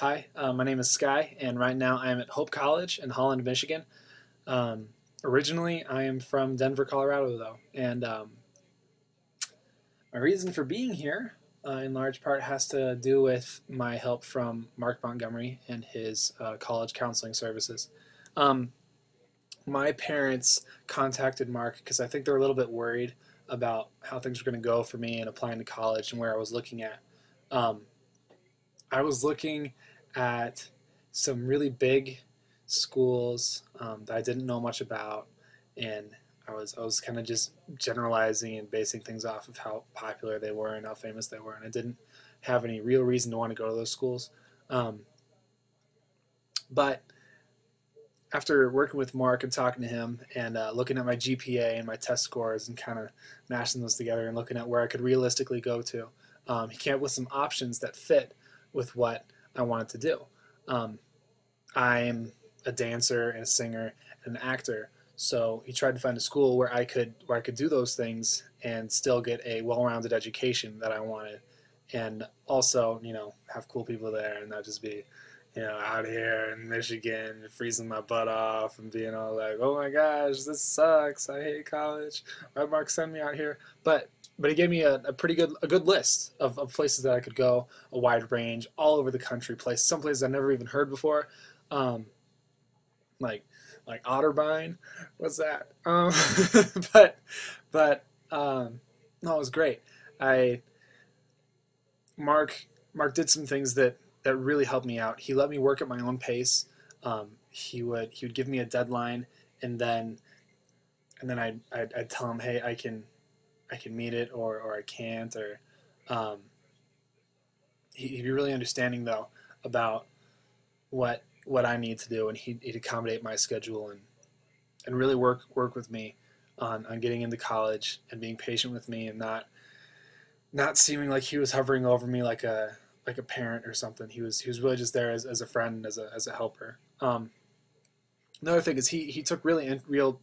Hi, my name is Sky, and right now I am at Hope College in Holland, Michigan. Originally, I am from Denver, Colorado, though, and my reason for being here, in large part, has to do with my help from Mark Montgomery and his college counseling services. My parents contacted Mark because I think they were a little bit worried about how things were going to go for me and applying to college and where I was looking at. I was looking at some really big schools that I didn't know much about, and I was kind of just generalizing and basing things off of how popular they were and how famous they were, and I didn't have any real reason to want to go to those schools. But after working with Mark and talking to him and looking at my GPA and my test scores and kind of mashing those together and looking at where I could realistically go to, he came up with some options that fit with what I wanted to do. I'm a dancer and a singer and an actor, so he tried to find a school where I could do those things and still get a well-rounded education that I wanted, and also, you know, have cool people there and not just be, you know, out here in Michigan freezing my butt off and being all like, oh my gosh, this sucks, I hate college, why'd Mark send me out here? But he gave me a pretty good list of places that I could go, a wide range, all over the country, some places I've never even heard before, like Otterbein. What's that? But no, it was great. Mark did some things that really helped me out. He let me work at my own pace. He would give me a deadline, and then I'd tell him, hey, I can meet it, or I can't, or he'd be really understanding though about what I need to do, and he'd accommodate my schedule and really work with me on getting into college and being patient with me and not seeming like he was hovering over me like a parent or something. He was really just there as a friend and as a helper. Another thing is he took really real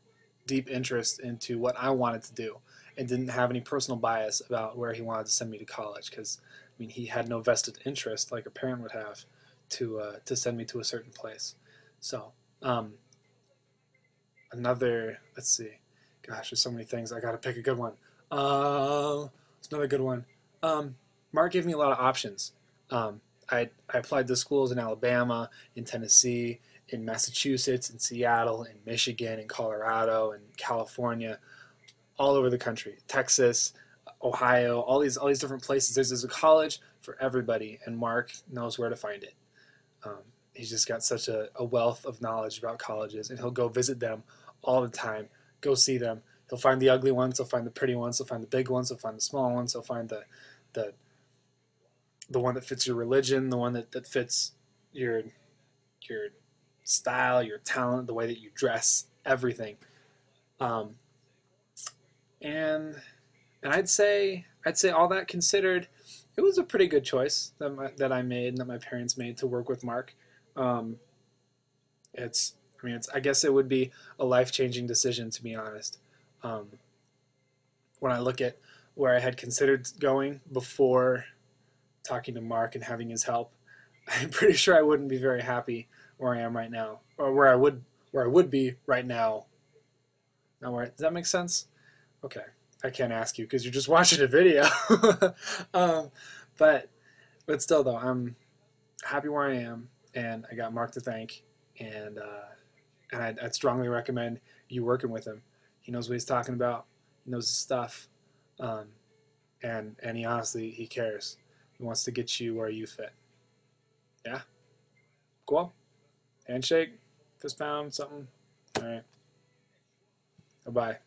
deep interest into what I wanted to do, and didn't have any personal bias about where he wanted to send me to college, because I mean, he had no vested interest like a parent would have to send me to a certain place. So another, let's see, gosh, there's so many things, I gotta pick a good one. It's another good one. Mark gave me a lot of options. I applied to schools in Alabama, in Tennessee, in Massachusetts, in Seattle, in Michigan, in Colorado, in California, all over the country, Texas, Ohio, all these different places. There's a college for everybody, and Mark knows where to find it. He's just got such a wealth of knowledge about colleges, and he'll go visit them all the time, go see them. He'll find the ugly ones, he'll find the pretty ones, he'll find the big ones, he'll find the small ones, he'll find the one that fits your religion, the one that fits your style, your talent, the way that you dress, everything. And I'd say all that considered, it was a pretty good choice that I made and that my parents made to work with Mark. I guess it would be a life-changing decision, to be honest. When I look at where I had considered going before talking to Mark and having his help, I'm pretty sure I wouldn't be very happy where I am right now, or where I would be right now. Does that make sense? Okay, I can't ask you because you're just watching a video. But still though, I'm happy where I am, and I got Mark to thank, and I'd strongly recommend you working with him. He knows what he's talking about. He knows his stuff, and he honestly, he cares. He wants to get you where you fit. Yeah, cool. Handshake, fist pound, something. All right. Bye-bye.